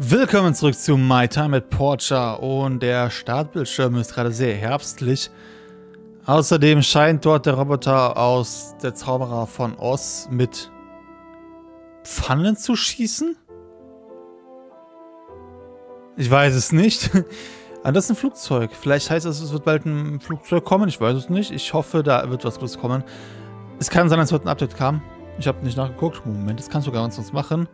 Willkommen zurück zu My Time at Portia und der Startbildschirm ist gerade sehr herbstlich. Außerdem scheint dort der Roboter aus der Zauberer von Oz mit Pfannen zu schießen? Ich weiß es nicht. Ah, das ist ein Flugzeug. Vielleicht heißt das, es wird bald ein Flugzeug kommen. Ich weiß es nicht. Ich hoffe, da wird was Gutes kommen. Es kann sein, dass heute ein Update kam. Ich habe nicht nachgeguckt. Moment, das kannst du gar nicht sonst machen.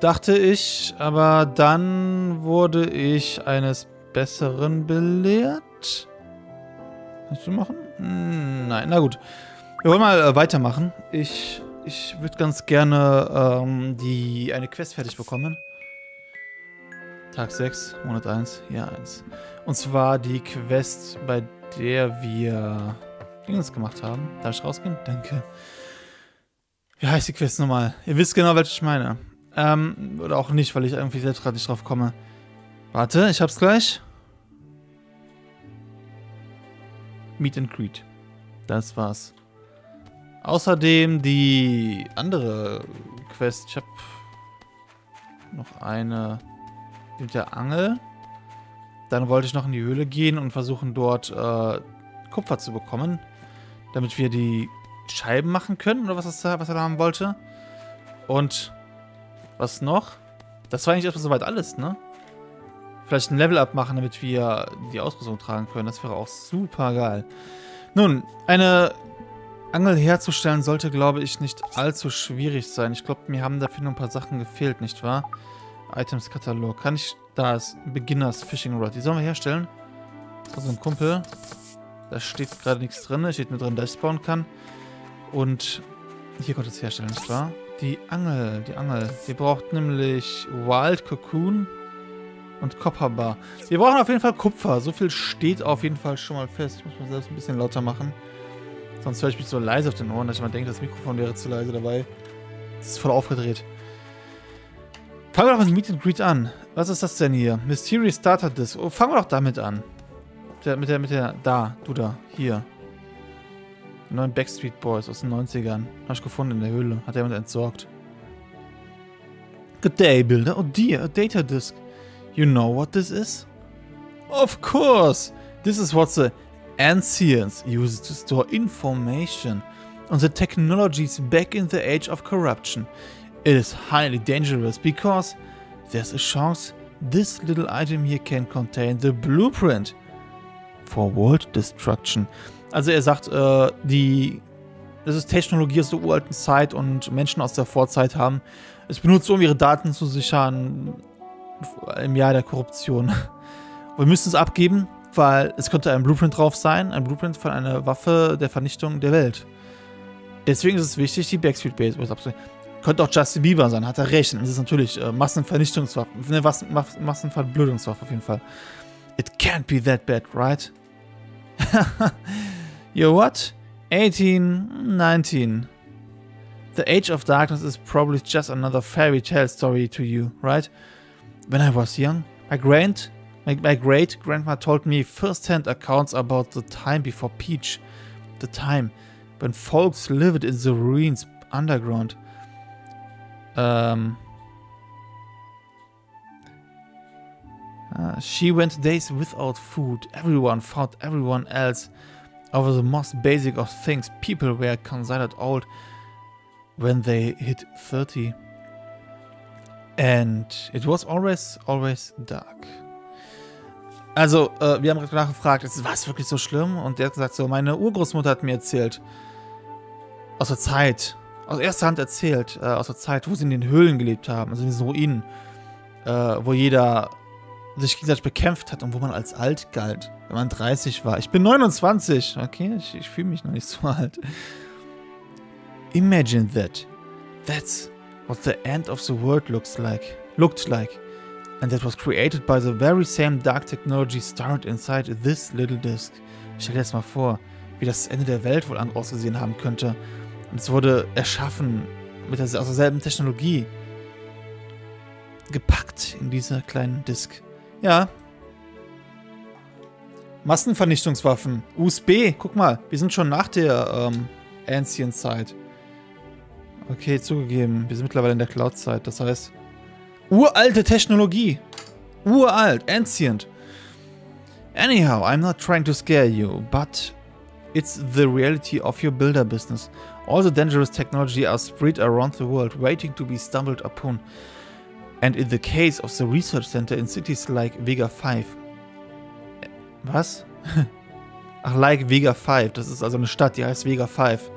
Dachte ich, aber dann wurde ich eines Besseren belehrt. Kannst du machen? Nein, na gut. Wir wollen mal weitermachen. Ich würde ganz gerne eine Quest fertig bekommen. Tag 6, Monat 1, Jahr 1. Und zwar die Quest, bei der wir Dingens gemacht haben. Darf ich rausgehen? Danke. Wie heißt die Quest nochmal? Ihr wisst genau, welche ich meine. Oder auch nicht, weil ich irgendwie selbst gerade nicht drauf komme. Warte, ich hab's gleich. Meet and Greet. Das war's. Außerdem die andere Quest. Ich hab noch eine mit der Angel. Dann wollte ich noch in die Höhle gehen und versuchen dort Kupfer zu bekommen. Damit wir die Scheiben machen können. Oder was er da haben wollte. Und was noch? Das war eigentlich erstmal soweit alles, ne? Vielleicht ein Level-Up machen, damit wir die Ausrüstung tragen können. Das wäre auch super geil. Nun, eine Angel herzustellen sollte, glaube ich, nicht allzu schwierig sein. Ich glaube, mir haben dafür noch ein paar Sachen gefehlt, nicht wahr? Items-Katalog. Kann ich... Da ist Beginners Fishing Rod. Die sollen wir herstellen. Also ein Kumpel. Da steht gerade nichts drin. Da steht nur drin, dass ich spawnen kann. Und hier konnte ich es herstellen, nicht wahr? Die Angel. Wir brauchen nämlich Wild Cocoon und Copperbar. Wir brauchen auf jeden Fall Kupfer. So viel steht auf jeden Fall schon mal fest. Ich muss mal selbst ein bisschen lauter machen. Sonst höre ich mich so leise auf den Ohren, dass ich mal denke, das Mikrofon wäre zu leise dabei. Das ist voll aufgedreht. Fangen wir doch mit Meet and Greet an. Was ist das denn hier? Mysterious Starter Disk. Oh, fangen wir doch damit an. Hier. Die neuen Backstreet Boys aus den 90ern. Hab ich gefunden in der Höhle. Hat jemand entsorgt. The Day Builder. Oh dear, a data disk. You know what this is? Of course! This is what the ancients used to store information on the technologies back in the age of corruption. It is highly dangerous because there's a chance this little item here can contain the blueprint for world destruction. Also er sagt, das ist Technologie aus der uralten Zeit und Menschen aus der Vorzeit haben es benutzt, um ihre Daten zu sichern im Jahr der Korruption. Wir müssen es abgeben, weil es könnte ein Blueprint drauf sein, ein Blueprint von einer Waffe der Vernichtung der Welt. Deswegen ist es wichtig, die Backstreet Base abzunehmen. Könnte auch Justin Bieber sein, hat er recht. Das ist natürlich Massenvernichtungswaffe, eine Massenverblödungswaffe auf jeden Fall. It can't be that bad, right? You're what? 18, 19. The Age of Darkness is probably just another fairy tale story to you, right? When I was young, my great-grandma told me first-hand accounts about the time before Peach. The time when folks lived in the ruins underground. She went days without food. Everyone fought everyone else over the most basic of things. People were considered old when they hit 30. And it was always dark. Also, wir haben gerade nachgefragt, ist was wirklich so schlimm? Und der hat gesagt, so, meine Urgroßmutter hat mir erzählt, aus erster Hand erzählt, aus der Zeit, wo sie in den Höhlen gelebt haben, also in diesen Ruinen, wo jeder sich gegenseitig bekämpft hat und wo man als alt galt, wenn man 30 war. Ich bin 29. Okay, ich fühle mich noch nicht so alt. Imagine that. That's what the end of the world looked like. And that was created by the very same dark technology stored inside this little disk. Ich stell dir jetzt mal vor, wie das Ende der Welt wohl ausgesehen haben könnte. Und es wurde erschaffen aus derselben Technologie. Gepackt in dieser kleinen Disk. Ja. Massenvernichtungswaffen. USB. Guck mal, wir sind schon nach der Ancient-Zeit. Okay, zugegeben. Wir sind mittlerweile in der Cloud-Zeit. Das heißt, Uralte Technologie. Uralt, ancient. Anyhow, I'm not trying to scare you, but it's the reality of your builder business. All the dangerous technology are spread around the world, waiting to be stumbled upon. And in the case of the research center in cities like Vega 5. Was? Ach, like Vega 5. Das ist also eine Stadt, die heißt Vega 5.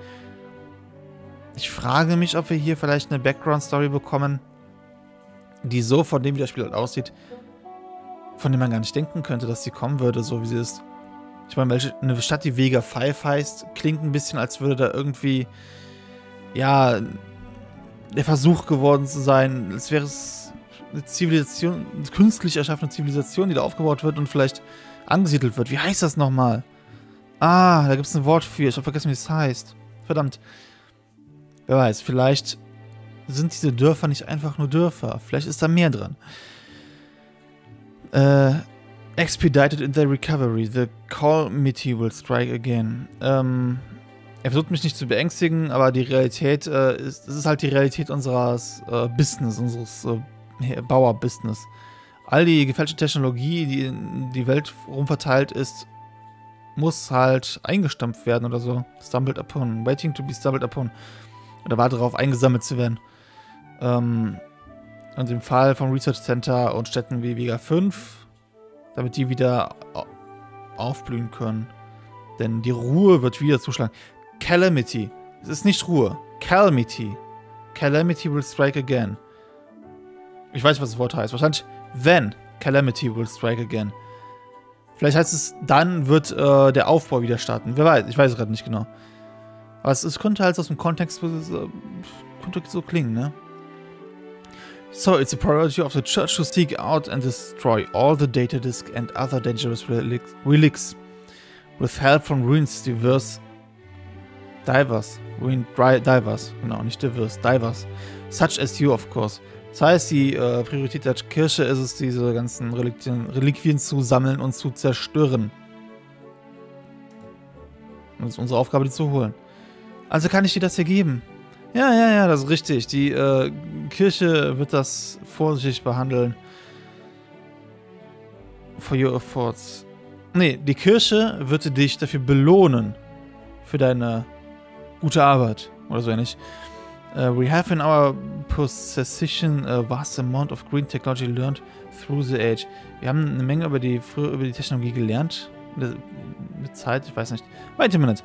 Ich frage mich, ob wir hier vielleicht eine Background-Story bekommen, die so von dem, wie das Spiel halt aussieht, von dem man gar nicht denken könnte, dass sie kommen würde, so wie sie ist. Ich meine, eine Stadt, die Vega 5 heißt, klingt ein bisschen, als würde da irgendwie, ja, der Versuch geworden zu sein, als wäre es eine Zivilisation, eine künstlich erschaffene Zivilisation, die da aufgebaut wird und vielleicht angesiedelt wird. Wie heißt das nochmal? Ah, da gibt es ein Wort für. Ich habe vergessen, wie es heißt. Verdammt. Wer weiß, vielleicht sind diese Dörfer nicht einfach nur Dörfer. Vielleicht ist da mehr dran. Expedited in their recovery. The Calamity will strike again. Er versucht mich nicht zu beängstigen, aber die Realität ist halt die Realität unseres Business, unseres Bauer-Business. All die gefälschte Technologie, die in die Welt rumverteilt ist, muss halt eingestampft werden oder so. Stumbled upon. Waiting to be stumbled upon. Oder war darauf, eingesammelt zu werden. Und im Fall vom Research Center und Städten wie Vega 5, damit die wieder aufblühen können. Denn die Ruhe wird wieder zuschlagen. Calamity. Es ist nicht Ruhe. Calamity. Calamity will strike again. Ich weiß, was das Wort heißt. Wahrscheinlich then Calamity will strike again. Vielleicht heißt es, dann wird der Aufbau wieder starten. Wer weiß, ich weiß es gerade nicht genau. Aber es könnte halt aus dem Kontext könnte so klingen, ne? So, it's a priority of the church to seek out and destroy all the data disk and other dangerous relics. With help from ruins, divers. Such as you, of course. Das heißt, die Priorität der Kirche ist es, diese ganzen Reliquien zu sammeln und zu zerstören. Und es ist unsere Aufgabe, die zu holen. Also kann ich dir das hier geben? Ja, das ist richtig. Die Kirche wird das vorsichtig behandeln. For your efforts. Nee, die Kirche wird dich dafür belohnen. Für deine gute Arbeit. Oder so ähnlich. We have in our possession a vast amount of green technology learned through the age. Wir haben eine Menge über die Technologie gelernt. Mit Zeit, ich weiß nicht. Wait a minute.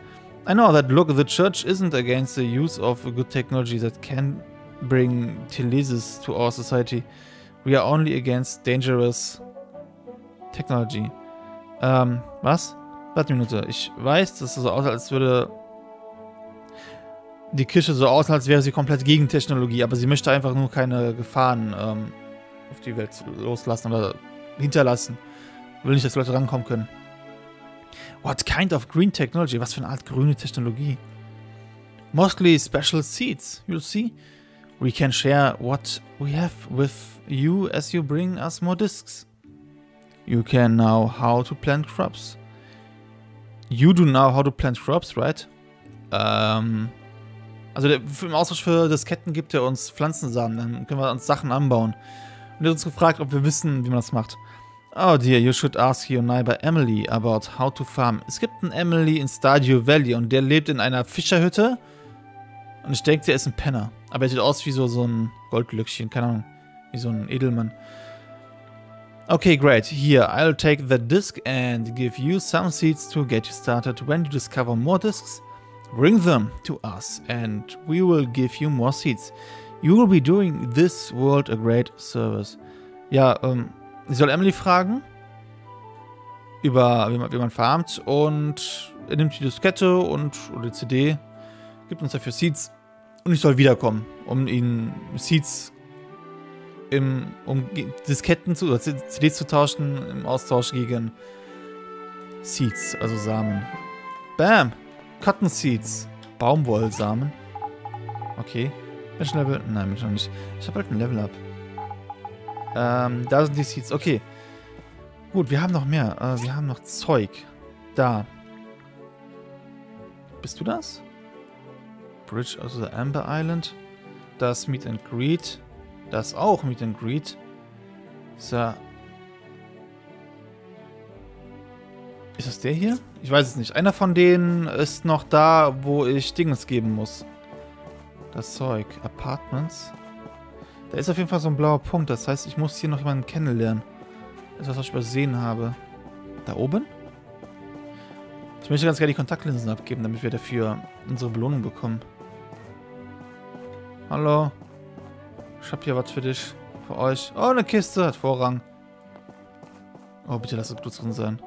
I know that, look, the church isn't against the use of good technology that can bring telesis to our society. We are only against dangerous technology. Was? Warte eine Minute. Ich weiß, dass es so aussieht, als würde die Kirche so aussehen, als wäre sie komplett gegen Technologie, aber sie möchte einfach nur keine Gefahren auf die Welt loslassen oder hinterlassen. Will nicht, dass Leute rankommen können. What kind of green technology? Was für eine Art grüne Technologie? Mostly special seeds, you see. We can share what we have with you as you bring us more discs. You can know how to plant crops. You do know how to plant crops, right? Also im Austausch für Disketten gibt er uns Pflanzensamen, dann können wir uns Sachen anbauen. Und er hat uns gefragt, ob wir wissen, wie man das macht. Oh dear, you should ask your neighbor Emily about how to farm. Es gibt einen Emily in Stardew Valley und der lebt in einer Fischerhütte. Und ich denke, der ist ein Penner. Aber er sieht aus wie so ein Goldlöckchen, keine Ahnung. Wie so ein Edelmann. Okay, great. Here, I'll take the disc and give you some seeds to get you started. When you discover more discs, bring them to us and we will give you more seeds. You will be doing this world a great service. Ja, ich soll Emily fragen, über wie man farmt, und er nimmt die Diskette oder die CD, gibt uns dafür Seeds und ich soll wiederkommen, um ihnen Seeds, um Disketten oder CDs zu tauschen, im Austausch gegen Seeds, also Samen. Bam! Cotton Seeds, Baumwollsamen. Okay, Menschenlevel? Nein, Mensch noch nicht. Ich habe halt ein Level-Up. Da sind die Seeds. Okay. Gut, wir haben noch mehr. Wir haben noch Zeug. Da. Bist du das? Bridge of the Amber Island. Das Meet and Greet. Das auch Meet and Greet. So. Ist das der hier? Ich weiß es nicht. Einer von denen ist noch da, wo ich Dings geben muss. Das Zeug. Apartments. Da ist auf jeden Fall so ein blauer Punkt. Das heißt, ich muss hier noch jemanden kennenlernen. Das ist was, was ich übersehen habe. Da oben? Ich möchte ganz gerne die Kontaktlinsen abgeben, damit wir dafür unsere Belohnung bekommen. Hallo. Ich hab hier was für dich. Für euch. Oh, eine Kiste. Hat Vorrang. Oh, bitte lass das Blut drin sein.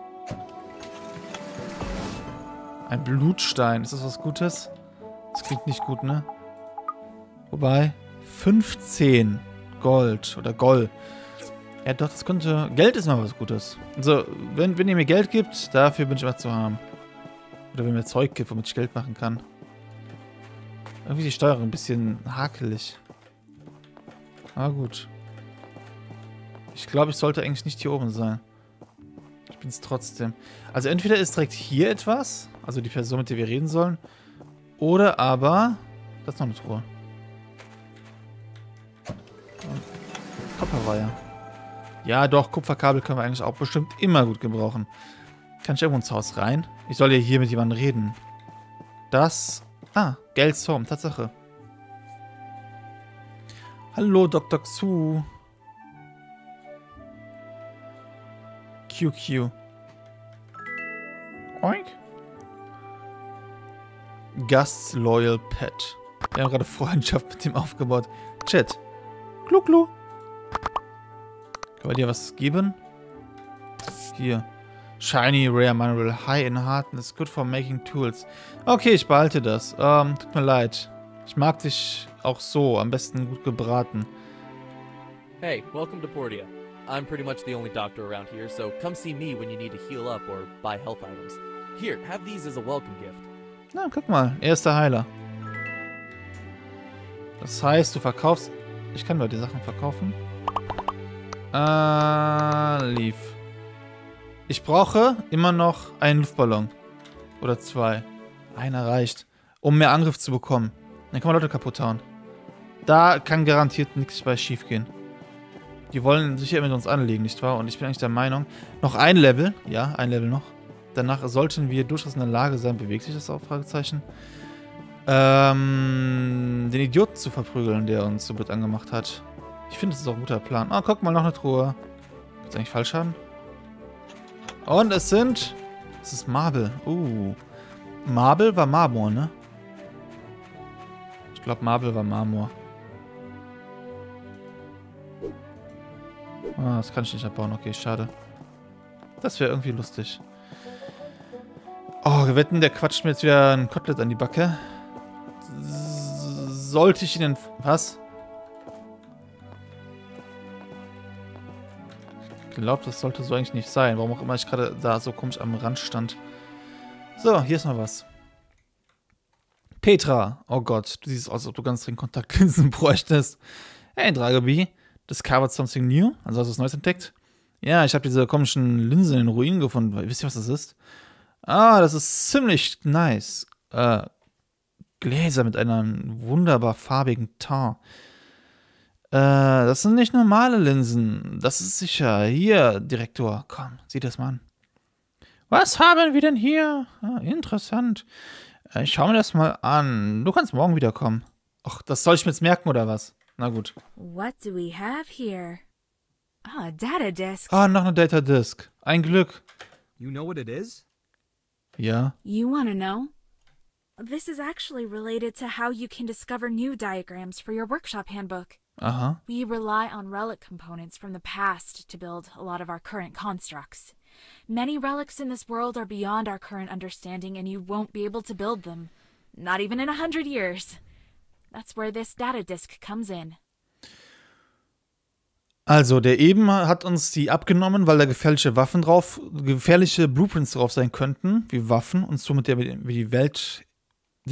Ein Blutstein. Ist das was Gutes? Das klingt nicht gut, ne? Wobei, 15 Gold oder Gold. Ja doch, das könnte... Geld ist mal was Gutes. Also, wenn ihr mir Geld gibt, dafür bin ich mal zu haben. Oder wenn ihr mir Zeug gibt, womit ich Geld machen kann. Irgendwie die Steuerung ein bisschen hakelig. Aber gut. Ich glaube, ich sollte eigentlich nicht hier oben sein. Ich bin es trotzdem. Also entweder ist direkt hier etwas, also die Person, mit der wir reden sollen, oder aber... Das ist noch eine Truhe. Copperwire. Ja doch, Kupferkabel können wir eigentlich auch bestimmt immer gut gebrauchen. Kann ich irgendwo ins Haus rein? Ich soll ja hier mit jemandem reden. Das... Ah, Gail's Home, Tatsache. Hallo, Dr. Xu. QQ. Oink. Gusts Loyal Pet. Wir haben gerade Freundschaft mit dem aufgebaut. Chat. Kluklu. Können wir dir was geben? Hier. Shiny, rare, mineral, high in hardness, good for making tools. Okay, ich behalte das. Tut mir leid. Ich mag dich auch so, am besten gut gebraten. Hey, welcome to Portia. I'm pretty much the only doctor around here, so come see me when you need to heal up or buy health items. Here, have these as a welcome gift. Na, guck mal, er ist der Heiler. Das heißt, du verkaufst... Ich kann nur die Sachen verkaufen. Lief. Ich brauche immer noch einen Luftballon. Oder zwei. Einer reicht. Um mehr Angriff zu bekommen. Dann kann man Leute kaputt hauen. Da kann garantiert nichts bei schief gehen. Die wollen sich ja mit uns anlegen, nicht wahr? Und ich bin eigentlich der Meinung, noch ein Level. Ja, ein Level noch. Danach sollten wir durchaus in der Lage sein. Bewegt sich das auch? Fragezeichen. Den Idioten zu verprügeln, der uns so blöd angemacht hat. Ich finde, das ist auch ein guter Plan. Ah, guck mal, noch eine Truhe. Ist eigentlich falsch haben? Und es sind... Es ist Marble. Marble war Marmor, ne? Ich glaube, Marble war Marmor. Ah, das kann ich nicht abbauen. Okay, schade. Das wäre irgendwie lustig. Oh, wir wetten, der quatscht mir jetzt wieder ein Kotelett an die Backe. Sollte ich ihn denn... Was? Ich glaube, das sollte so eigentlich nicht sein. Warum auch immer ich gerade da so komisch am Rand stand. So, hier ist noch was. Petra. Oh Gott, du siehst aus, als ob du ganz dringend Kontaktlinsen bräuchtest. Hey, Dragobi. Discovered something new? Also hast du was Neues entdeckt? Ja, ich habe diese komischen Linsen in den Ruinen gefunden. Wisst ihr, was das ist? Ah, das ist ziemlich nice. Gläser mit einem wunderbar farbigen Teint. Das sind nicht normale Linsen. Das ist sicher. Hier, Direktor. Komm, sieh das mal an. Was haben wir denn hier? Ah, interessant. Ich schau mir das mal an. Du kannst morgen wiederkommen. Ach, das soll ich mir jetzt merken, oder was? Na gut. What do we have here? Ah, Data Disk. Ah, noch eine Data Disk. Ein Glück. You know what it is? Ja. You wanna know? This is actually related to how you can discover new diagrams for your workshop handbook. Aha. We rely on relic components from the past to build a lot of our current constructs. Many relics in this world are beyond our current understanding, and you won't be able to build them. Not even in 100 years. That's where this data disk comes in. Also, der eben hat uns die abgenommen, weil da gefährliche Blueprints drauf sein könnten, wie Waffen, und somit den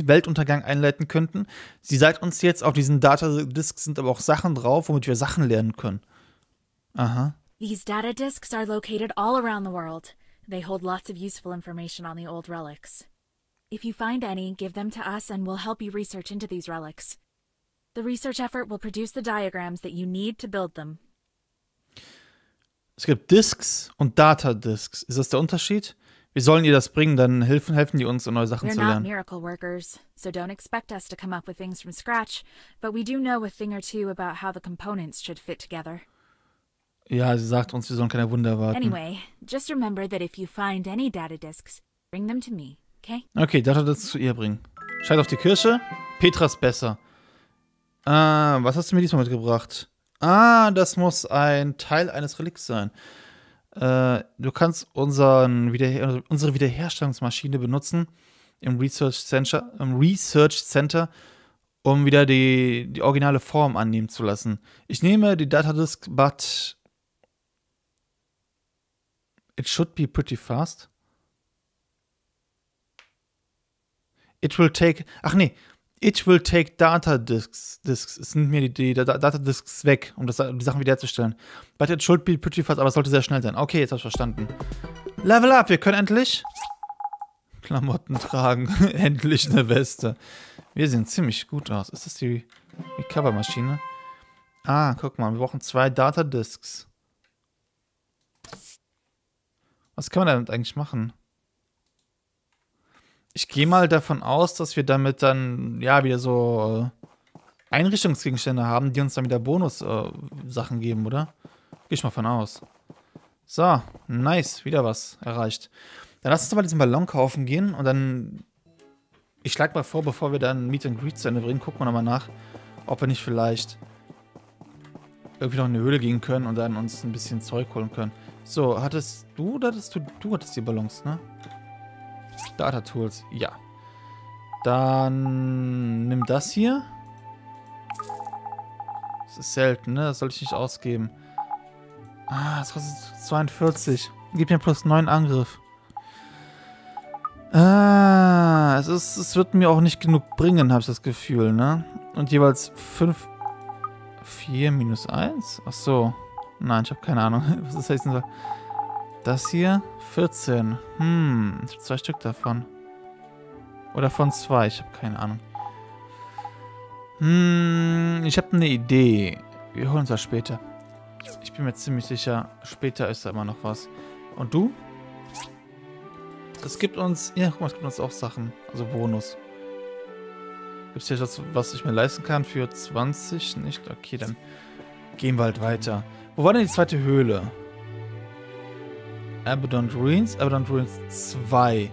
Weltuntergang einleiten könnten. Sie sagt uns jetzt, auf diesen Data Disks sind aber auch Sachen drauf, womit wir Sachen lernen können. Aha. These data disks are located all around the world. They hold lots of useful information on the old relics. If you find any, give them to us and we'll help you research into these relics. The research effort will produce the diagrams that you need to build them. Es gibt Disks und Data Disks. Ist das der Unterschied? Wir sollen ihr das bringen, dann helfen die uns, um neue Sachen zu lernen. We're not miracle workers, so don't expect us to come up with things from scratch, but we do know a thing or two about how the components should fit together. Ja, sie sagt uns, wir sollen keine Wunder erwarten. Anyway, just remember that if you find any data disks, bring them to me, okay? Okay, Data Disks zu ihr bringen. Scheiß auf die Kirsche. Petra ist besser. Was hast du mir diesmal mitgebracht? Ah, das muss ein Teil eines Relikts sein. Du kannst unsere Wiederherstellungsmaschine benutzen im Research Center, um wieder die originale Form annehmen zu lassen. Ich nehme die Datadisk, but it should be pretty fast. It will take... Ach nee. It will take data disks. Es nimmt mir die Data Disks weg, um die Sachen wiederherzustellen. But it should be pretty fast, aber es sollte sehr schnell sein. Okay, jetzt habe ich verstanden. Level up, wir können endlich Klamotten tragen. Endlich eine Weste. Wir sehen ziemlich gut aus. Ist das die Covermaschine? Ah, guck mal, wir brauchen 2 Data Disks. Was kann man damit eigentlich machen? Ich gehe mal davon aus, dass wir damit dann, ja, wieder so Einrichtungsgegenstände haben, die uns dann wieder Bonus-Sachen geben, oder? Gehe ich mal von aus. So, nice, wieder was erreicht. Dann lass uns mal diesen Ballon kaufen gehen und dann, ich schlage mal vor, bevor wir dann Meet and Greet zu Ende bringen, gucken wir nochmal nach, ob wir nicht vielleicht irgendwie noch in eine Höhle gehen können und dann uns ein bisschen Zeug holen können. So, hattest du die Ballons, ne? Data Tools, ja. Dann nimm das hier. Das ist selten, ne? Das sollte ich nicht ausgeben. Ah, das kostet 42. Gib mir plus 9 Angriff. Ah, es wird mir auch nicht genug bringen, habe ich das Gefühl, ne? Und jeweils 5... 4 minus 1? Ach so. Nein, ich habe keine Ahnung. Was das heißt denn so? Das hier, 14. Ich habe 2 Stück davon. Oder von 2, ich habe keine Ahnung. Ich habe eine Idee. Wir holen uns das später. Ich bin mir ziemlich sicher, später ist da immer noch was. Und du? Das gibt uns, ja, guck mal, es gibt uns auch Sachen. Also Bonus. Gibt es hier etwas, was ich mir leisten kann für 20? Nicht? Okay, dann gehen wir halt weiter. Wo war denn die zweite Höhle? Abaddon Ruins 2.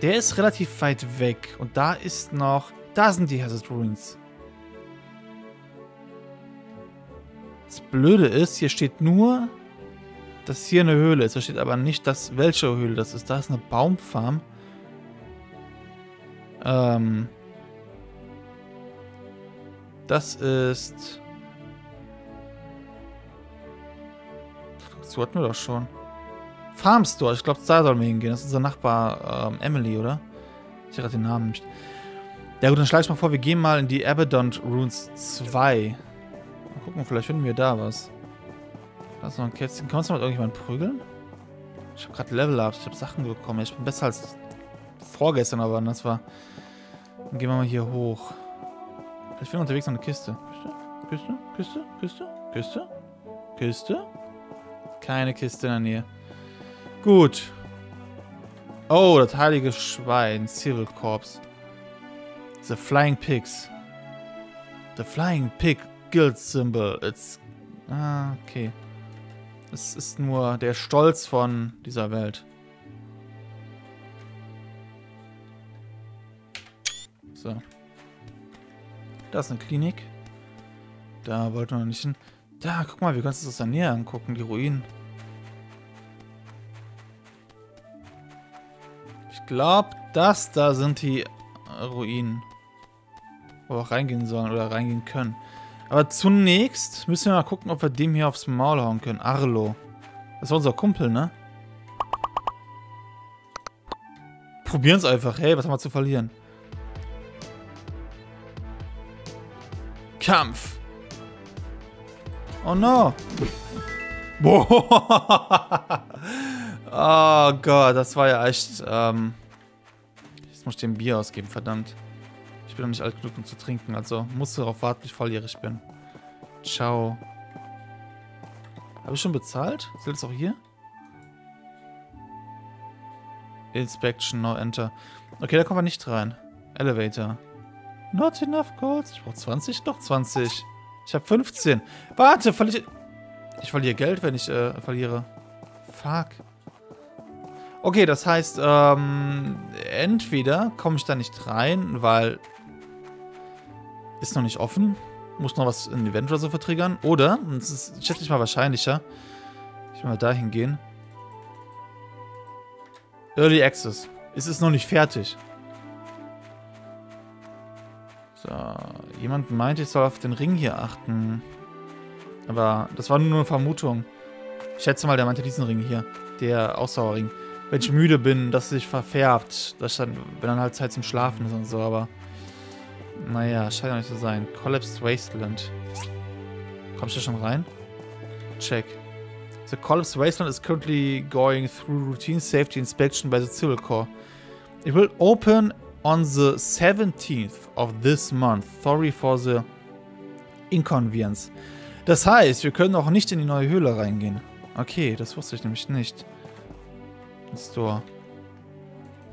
Der ist relativ weit weg. Und da ist noch... Da sind die Hazard Ruins. Das Blöde ist, hier steht nur, dass hier eine Höhle ist. Da steht aber nicht, dass welche Höhle das ist. Da ist eine Baumfarm. Das ist... Das hatten wir doch schon. Farmstore, ich glaube, da sollen wir hingehen. Das ist unser Nachbar, Emily, oder? Ich hatte den Namen nicht. Ja gut, dann schlage ich mal vor, wir gehen mal in die Abaddon Ruins 2. Mal gucken, vielleicht finden wir da was. Da ist noch ein Kätzchen. Kann man uns noch mit irgendjemandem prügeln? Ich habe gerade Level Ups, ich habe Sachen bekommen. Ich bin besser als vorgestern, aber das war... Dann gehen wir mal hier hoch. Ich finde unterwegs noch eine Kiste. Kiste? Kiste? Kiste? Kiste? Kiste? Keine Kiste in der Nähe. Gut. Oh, das heilige Schwein. Civil Corps. The Flying Pigs. The Flying Pig Guild Symbol. It's... Ah, okay. Es ist nur der Stolz von dieser Welt. So. Da ist eine Klinik. Da wollten wir noch nicht hin. Da, guck mal, wir können uns das aus der Nähe angucken, die Ruinen. Ich glaube, das da sind die Ruinen, wo wir auch reingehen sollen oder reingehen können. Aber zunächst müssen wir mal gucken, ob wir dem hier aufs Maul hauen können. Arlo. Das war unser Kumpel, ne? Probieren es einfach. Hey, was haben wir zu verlieren? Kampf. Oh no! Boah! Oh Gott, das war ja echt. Jetzt muss ich dem Bier ausgeben, verdammt. Ich bin noch nicht alt genug, um zu trinken, also musst du darauf warten, bis ich volljährig bin. Ciao. Habe ich schon bezahlt? Ist das auch hier? Inspection, no enter. Okay, da kommen wir nicht rein. Elevator. Not enough gold. Ich brauche 20? Doch 20. Ich habe 15. Warte, verliere... Ich verliere Geld, wenn ich verliere. Fuck. Okay, das heißt, entweder komme ich da nicht rein, weil... Ist noch nicht offen. Muss noch was in Event oder so vertriggern. Oder, das ist schätze ich mal wahrscheinlicher. Ich will mal dahin gehen. Early Access. Es ist noch nicht fertig. So, jemand meint, ich soll auf den Ring hier achten. Aber das war nur eine Vermutung. Ich schätze mal, der meinte diesen Ring hier. Der Ausdauerring. Wenn ich müde bin, dass es sich verfärbt. Dass dann, wenn dann halt Zeit zum Schlafen ist und so, aber... Naja, scheint auch nicht zu sein. Collapsed Wasteland. Kommst du schon rein? Check. The Collapsed Wasteland is currently going through routine safety inspection by the Civil Corps. It will open on the 17th of this month. Sorry for the inconvenience. Das heißt, wir können auch nicht in die neue Höhle reingehen. Okay, das wusste ich nämlich nicht. Store.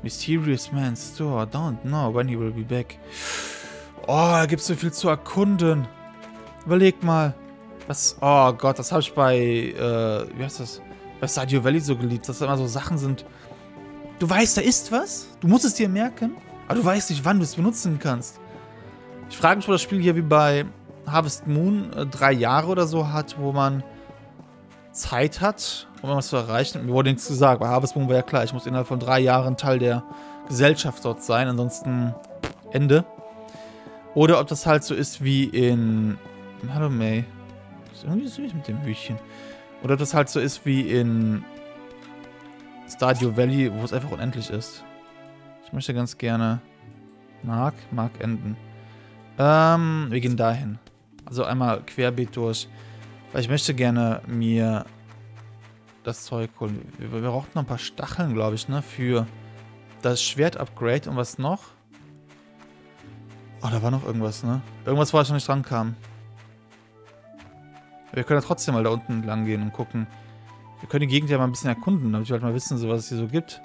Mysterious Man Store. Don't know when he will be back. Oh, da gibt es so viel zu erkunden. Überleg mal. Was? Oh Gott, das habe ich bei, wie heißt das? Bei Stardew Valley so geliebt, dass da immer so Sachen sind. Du weißt, da ist was. Du musst es dir merken. Aber du weißt nicht, wann du es benutzen kannst. Ich frage mich, ob das Spiel hier wie bei Harvest Moon 3 Jahre oder so hat, wo man Zeit hat, um was zu erreichen. Mir wurde nichts gesagt. Bei Harvest Moon war ja klar, ich muss innerhalb von 3 Jahren Teil der Gesellschaft dort sein. Ansonsten Ende. Oder ob das halt so ist wie in... Hallo May. Ist irgendwie süß mit dem Hütchen. Oder ob das halt so ist wie in Stardew Valley, wo es einfach unendlich ist. Ich möchte ganz gerne Mark enden. Wir gehen dahin. Also einmal querbeet durch. Weil ich möchte gerne mir das Zeug holen. Wir brauchten noch ein paar Stacheln, glaube ich, ne? Für das Schwert-Upgrade und was noch? Oh, da war noch irgendwas, ne? Irgendwas, wo ich noch nicht dran kam. Wir können ja trotzdem mal da unten entlang gehen und gucken. Wir können die Gegend ja mal ein bisschen erkunden, damit wir halt mal wissen, so, was es hier so gibt.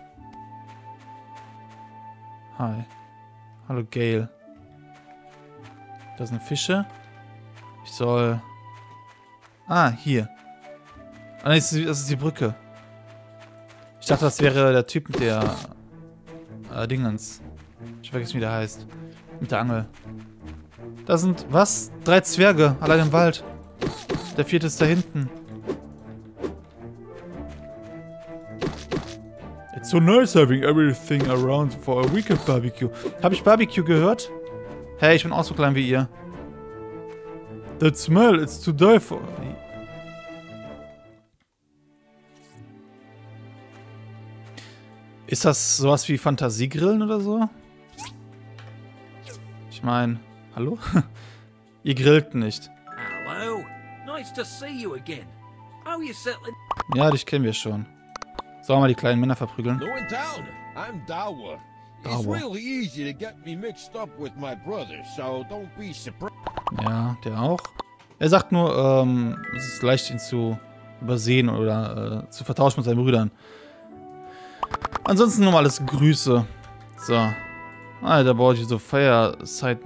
Hi. Hallo, Gail. Da sind Fische. Ich soll... Ah, hier. Ah, das ist die Brücke. Ich dachte, das wäre der Typ mit der... Dingens. Ich vergesse, wie der heißt. Mit der Angel. Da sind, was? 3 Zwerge, allein im Wald. Der 4. ist da hinten. It's so nice having everything around for a weekend barbecue. Hab ich Barbecue gehört? Hey, ich bin auch so klein wie ihr. That smell, it's to die for... Ist das sowas wie Fantasiegrillen oder so? Ich meine, hallo? Ihr grillt nicht. Hallo, nice to see you again. How you settling? Ja, dich kennen wir schon. Sollen wir die kleinen Männer verprügeln? Going down. I'm Dawa. It's really easy to get me mixed up with my brother, so don't be surprised. Ja, der auch. Er sagt nur, es ist leicht, ihn zu übersehen oder zu vertauschen mit seinen Brüdern. Ansonsten nochmal alles Grüße. So. I heard about the fireside.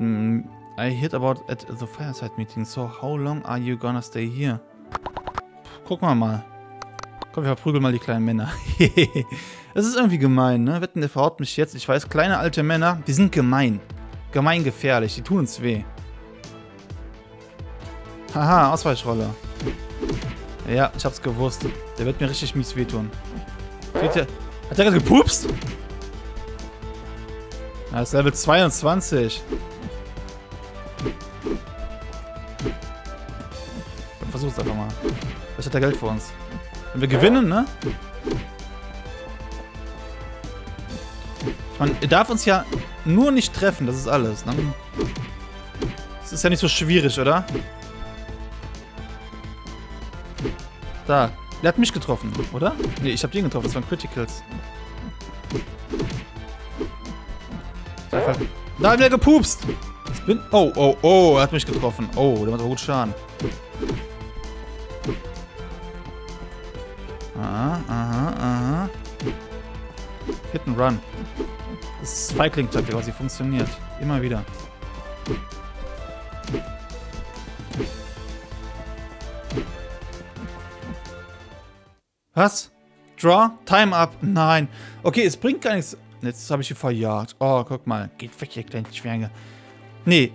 I heard about at the fireside meeting. So how long are you gonna stay here? Puh, gucken wir mal. Komm, wir verprügeln mal die kleinen Männer. Das ist irgendwie gemein, ne? Wetten, der verhaut mich jetzt. Ich weiß, kleine alte Männer, die sind gemein. Gemein gefährlich, die tun uns weh. Haha, Ausweichrolle. Ja, ich hab's gewusst. Der wird mir richtig mies wehtun. Hat der gerade gepupst? Das ist Level 22. Dann versuch's einfach mal. Was hat der Geld für uns? Wenn wir gewinnen, ne? Ich meine, er darf uns ja nur nicht treffen, das ist alles, ne? Das ist ja nicht so schwierig, oder? Da. Der hat mich getroffen, oder? Ne, ich hab den getroffen, das waren Criticals. Da hat er gepupst! Ich bin... Oh, oh, oh, er hat mich getroffen. Oh, der macht aber gut Schaden. Aha, aha, aha. Hit and Run. Das Feigling-Taktik, aber sie funktioniert. Immer wieder. Was? Draw? Time up? Nein. Okay, es bringt gar nichts. Jetzt habe ich sie verjagt. Oh, guck mal. Geht weg, ihr kleinen Schwänge. Nee,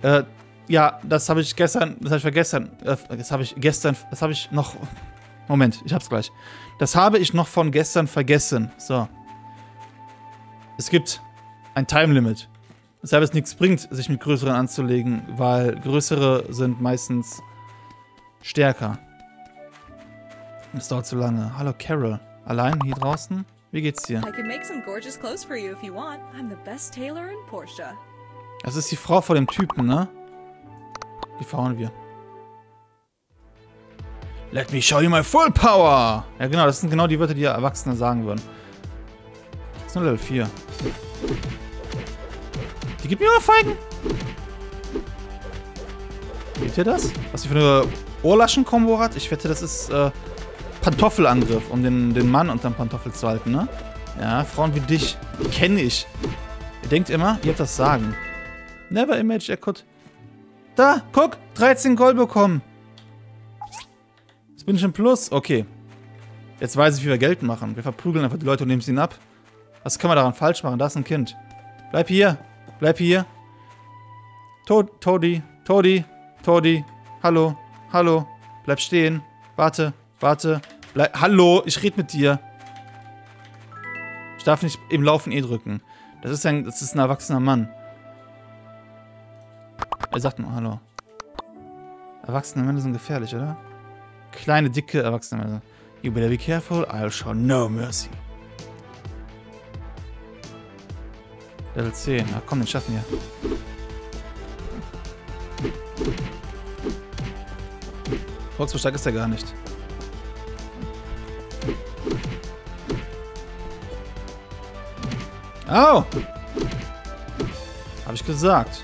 ja, das habe ich gestern. Das habe ich vergessen. Das habe ich gestern. Das habe ich noch. Moment, ich hab's gleich. Das habe ich noch von gestern vergessen. So. Es gibt ein Time Limit. Deshalb es nichts bringt, sich mit größeren anzulegen, weil größere sind meistens stärker. Es dauert zu lange. Hallo Carol. Allein hier draußen? Wie geht's dir? Das ist die Frau von dem Typen, ne? Die fahren wir. Let me show you my full power! Ja genau, das sind genau die Wörter, die Erwachsene sagen würden. Das ist nur Level 4. Die gibt mir immer Feigen! Seht ihr das? Was sie für eine Ohrlaschen-Kombo hat? Ich wette, das ist Pantoffelangriff, um den Mann unterm Pantoffel zu halten, ne? Ja, Frauen wie dich kenne ich. Ihr denkt immer, ihr habt das Sagen. Never image, er could. Da, guck! 13 Gold bekommen! Jetzt bin ich im Plus. Okay. Jetzt weiß ich, wie wir Geld machen. Wir verprügeln einfach die Leute und nehmen sie ihnen ab. Was kann man daran falsch machen? Da ist ein Kind. Bleib hier. Bleib hier. Todi. Todi. Todi. Hallo. Hallo. Bleib stehen. Warte. Warte. Bleib. Hallo. Ich rede mit dir. Ich darf nicht im Laufen E drücken. Das ist ein erwachsener Mann. Er sagt nur Hallo. Erwachsene Männer sind gefährlich, oder? Kleine, dicke erwachsene Männer. You better be careful. I'll show no mercy. Level 10. Ach komm, den schaffen wir. Trotz so stark ist er gar nicht. Au! Hab ich gesagt.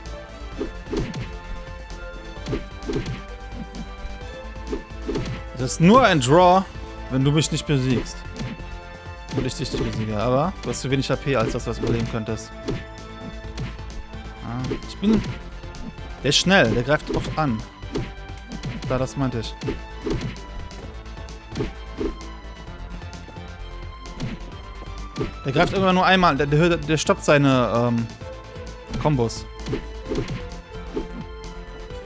Das ist nur ein Draw, wenn du mich nicht besiegst. Und ich dich nicht besiege, aber du hast zu wenig HP, als dass du das überleben könntest. Ah, ich bin... Der ist schnell, der greift oft an. Da, das meinte ich. Der greift immer nur einmal, der stoppt seine Kombos.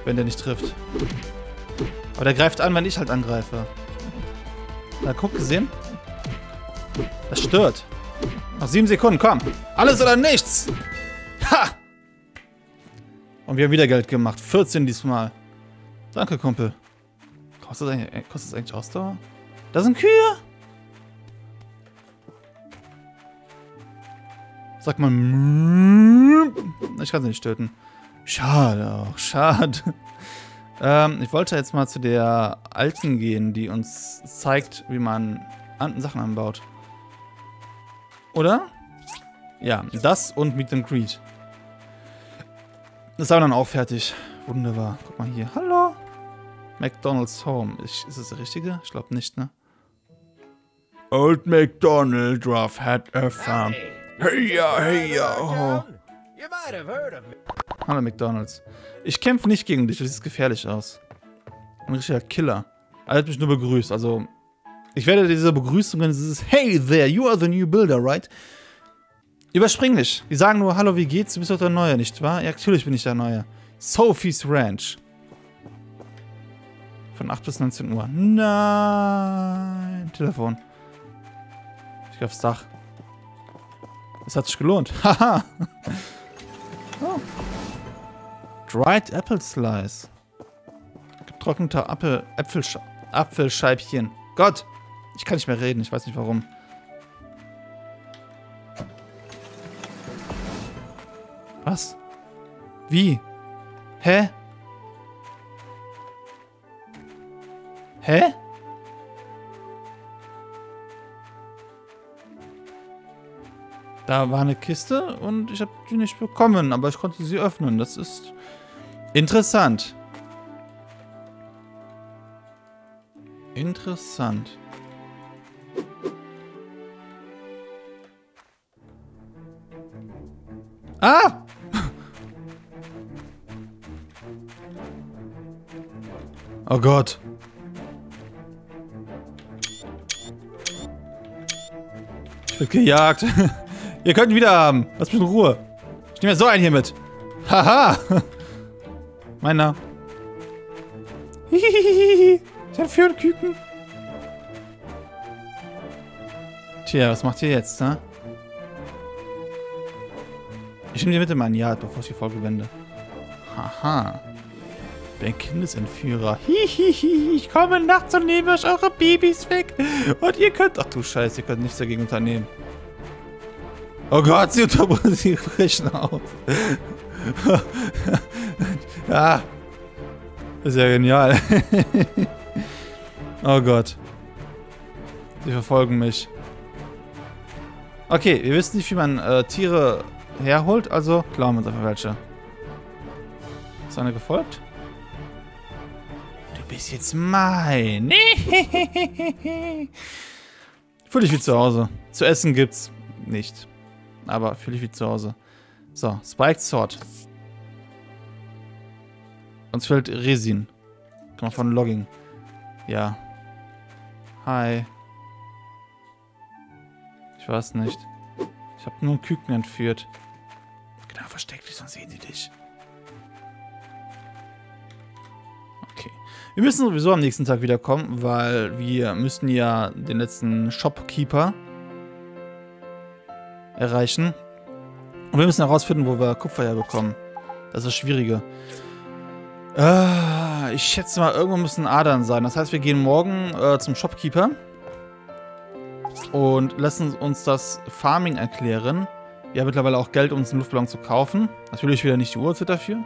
Wenn der nicht trifft. Aber der greift an, wenn ich halt angreife. Na, guck, gesehen? Das stört. Noch 7 Sekunden, komm. Alles oder nichts. Ha! Und wir haben wieder Geld gemacht. 14 diesmal. Danke, Kumpel. Kostet das eigentlich Ausdauer? Da sind Kühe. Sag mal. Ich kann sie nicht töten. Schade auch. Schade. Ich wollte jetzt mal zu der alten gehen, die uns zeigt, wie man Sachen anbaut. Oder? Ja, das und Meet and Greet. Das haben wir dann auch fertig. Wunderbar. Guck mal hier. Hallo. McDonald's Home. Ist das der richtige? Ich glaube nicht, ne? Old MacDonald Ruff had a farm. Hey ja, hey ja. Oh. Hallo McDonald's. Ich kämpfe nicht gegen dich, du siehst gefährlich aus. Ein richtiger Killer. Er hat mich nur begrüßt, also... Ich werde diese Begrüßung, dieses Hey there, you are the new builder, right? Überspring dich. Die sagen nur, hallo, wie geht's? Du bist doch der Neue, nicht wahr? Ja, natürlich bin ich der Neue. Sophie's Ranch. Von 8 bis 19 Uhr. Nein. Telefon. Ich gehe aufs Dach. Es hat sich gelohnt. Haha. Oh. Dried apple slice. Getrockneter Apfelscheibchen. Gott! Ich kann nicht mehr reden, ich weiß nicht warum. Was? Wie? Hä? Hä? Da war eine Kiste und ich habe die nicht bekommen, aber ich konnte sie öffnen. Das ist interessant. Interessant. Ah! Oh Gott. Ich werd gejagt. Ihr könnt ihn wieder haben. Lass mich in Ruhe. Ich nehme ja so einen hier mit. Haha. Meiner. Hihihihi. Ich hab für einen Küken. Tja, was macht ihr jetzt, ne? Ich nehme die Mitte mal an, ja, bevor ich die Folge wende. Haha. Ich bin ein Kindesentführer. Hihihi. Ich komme nachts und nehme euch eure Babys weg. Und ihr könnt... Ach du Scheiße, ihr könnt nichts dagegen unternehmen. Oh Gott, sie brechen aus. Ja. Ist ja genial. Oh Gott. Sie verfolgen mich. Okay, wir wissen nicht, wie man Tiere herholt, also klauen wir uns einfach welche. Ist einer gefolgt? Du bist jetzt mein. Fühle ich wie zu Hause. Zu essen gibt's nicht. Aber fühle ich wie zu Hause. So, Spikes Sword. Uns fehlt Resin. Kann man von Logging. Ja. Hi. Ich weiß nicht. Ich habe nur einen Küken entführt. Genau, versteck dich, sonst sehen sie dich. Okay. Wir müssen sowieso am nächsten Tag wiederkommen, weil wir müssen ja den letzten Shopkeeper erreichen. Und wir müssen herausfinden, wo wir Kupfer herbekommen. Das ist das Schwierige. Ich schätze mal, irgendwo müssen Adern sein. Das heißt, wir gehen morgen zum Shopkeeper. Und lassen uns das Farming erklären. Wir haben mittlerweile auch Geld, um uns einen Luftballon zu kaufen. Natürlich wieder nicht die Uhrzeit dafür.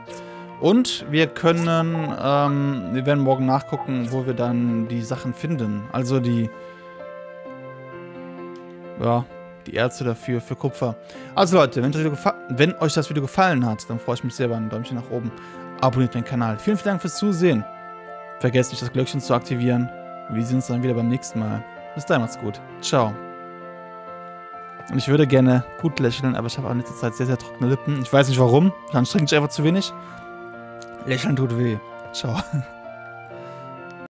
Und wir können, wir werden morgen nachgucken, wo wir dann die Sachen finden. Also die, ja, die Erze dafür, für Kupfer. Also Leute, wenn euch das Video gefallen hat, dann freue ich mich sehr über ein Däumchen nach oben. Abonniert meinen Kanal. Vielen, vielen Dank fürs Zusehen. Vergesst nicht, das Glöckchen zu aktivieren. Wir sehen uns dann wieder beim nächsten Mal. Bis dahin, macht's gut. Ciao. Und ich würde gerne gut lächeln, aber ich habe auch in letzter Zeit sehr, sehr trockene Lippen. Ich weiß nicht warum. Dann trinke ich einfach zu wenig. Lächeln tut weh. Ciao.